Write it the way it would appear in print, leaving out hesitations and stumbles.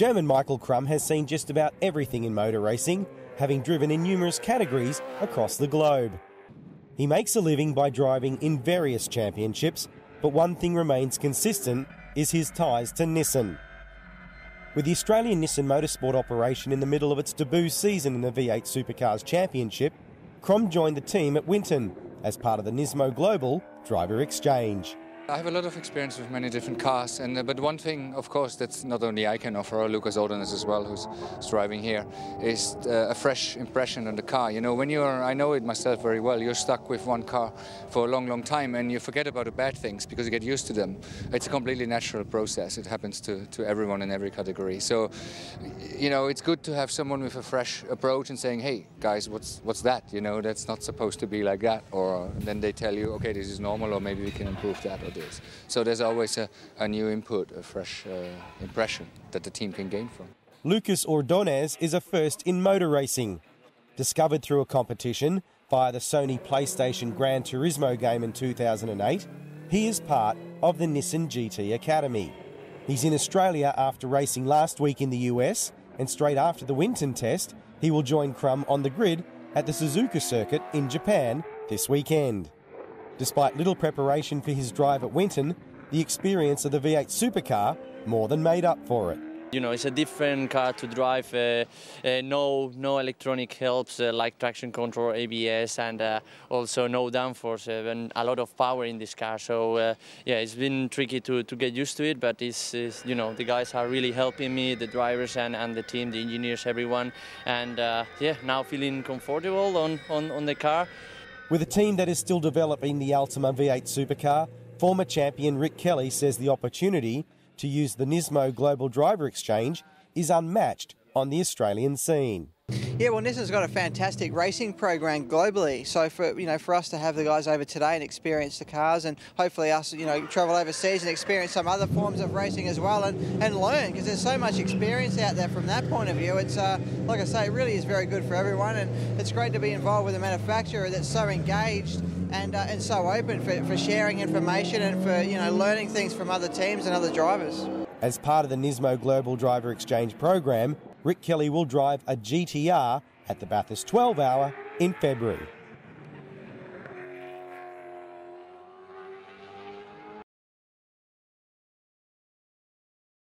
German Michael Krumm has seen just about everything in motor racing, having driven in numerous categories across the globe. He makes a living by driving in various championships, but one thing remains consistent is his ties to Nissan. With the Australian Nissan Motorsport operation in the middle of its debut season in the V8 Supercars Championship, Krumm joined the team at Winton as part of the Nismo Global Driver Exchange. I have a lot of experience with many different cars, but one thing, of course, that's not only I can offer, or Lucas Ordonez as well, who's driving here, is a fresh impression on the car. You know, when you're, I know it myself very well, you're stuck with one car for a long, long time, and you forget about the bad things because you get used to them. It's a completely natural process. It happens to everyone in every category. So, you know, it's good to have someone with a fresh approach and saying, hey, guys, what's that? You know, that's not supposed to be like that. Or then they tell you, okay, this is normal, or maybe we can improve that. So there's always a new input, a fresh impression that the team can gain from. Lucas Ordonez is a first in motor racing. Discovered through a competition via the Sony PlayStation Gran Turismo game in 2008, he is part of the Nissan GT Academy. He's in Australia after racing last week in the US, and straight after the Winton test, he will join Krumm on the grid at the Suzuka circuit in Japan this weekend. Despite little preparation for his drive at Winton, the experience of the V8 supercar more than made up for it. You know, it's a different car to drive, no electronic helps like traction control, ABS, and also no downforce, and a lot of power in this car. So yeah, it's been tricky to get used to it, but it's, you know, the guys are really helping me, the drivers and the team, the engineers, everyone. And yeah, now feeling comfortable on the car. With a team that is still developing the Altima V8 supercar, former champion Rick Kelly says the opportunity to use the Nismo Global Driver Exchange is unmatched on the Australian scene. Yeah, well, Nissan's got a fantastic racing program globally. So for us to have the guys over today and experience the cars, and hopefully us, you know, travel overseas and experience some other forms of racing as well, and learn, because there's so much experience out there from that point of view. It's like I say, it really is very good for everyone, and it's great to be involved with a manufacturer that's so engaged and so open for sharing information and for, you know, learning things from other teams and other drivers. As part of the Nismo Global Driver Exchange program, Rick Kelly will drive a GT-R at the Bathurst 12-hour in February.